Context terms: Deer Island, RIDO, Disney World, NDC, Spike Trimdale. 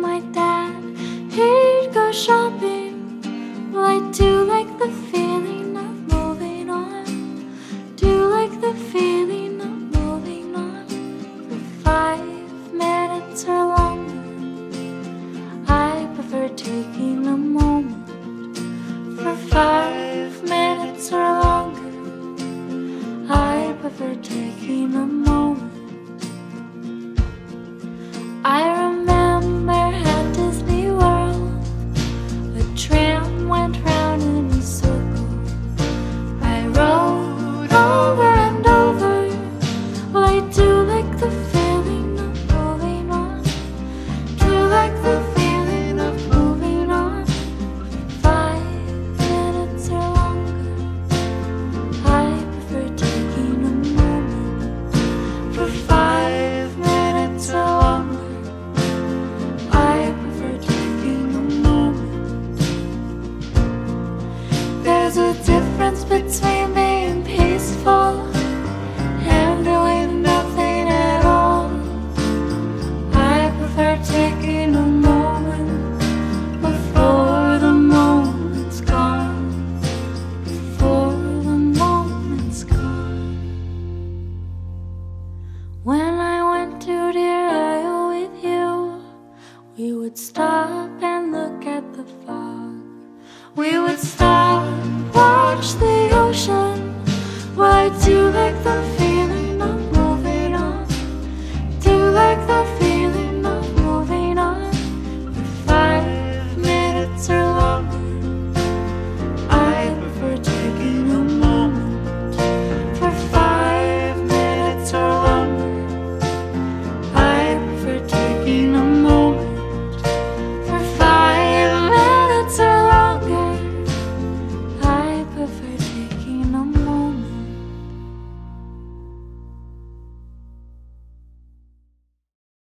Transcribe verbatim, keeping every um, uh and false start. my dad. He'd go shopping. Well, I do like the feeling of moving on. Do like the feeling of moving on. For five minutes or longer, I prefer taking a moment. For five minutes or longer, I prefer taking a moment. I remember at Disney World, the tram went round in a circle. I rode over and over. Well, I do like the feeling of moving on. Do like the feeling of moving on. Five minutes or longer, I prefer taking a moment. For five minutes or longer, there's a difference between being peaceful and doing nothing at all. I prefer taking a moment before the moment's gone. Before the moment's gone. When I went to Deer Island with you, we would stop and